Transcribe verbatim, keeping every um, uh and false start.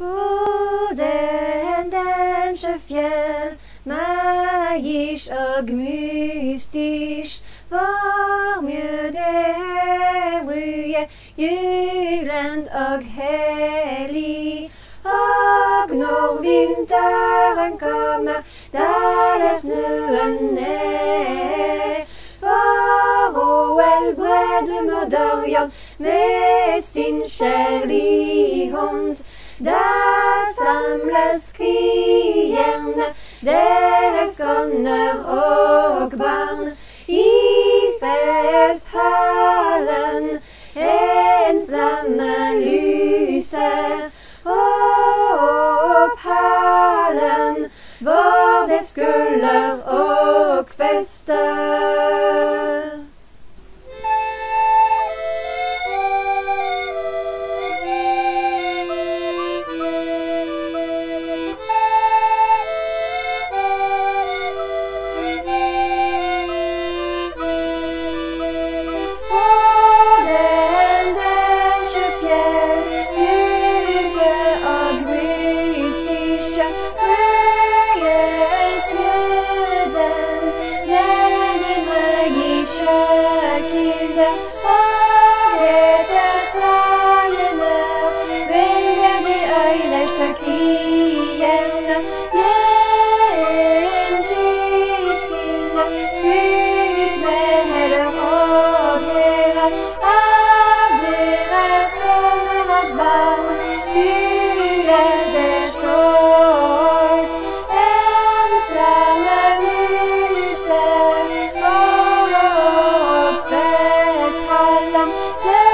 Pudendensche fjell, magisch og mystisk, hvor mye det røye, julent og hellig. Og når vinteren kommer, daler snøen ned. For å helbrede Mordorian med sin kjærlige hånd. Da samles krierne, deres sønner og barn, i festhallen en flamme lyser, opp hallen hvor det skulle og fester. Yeah.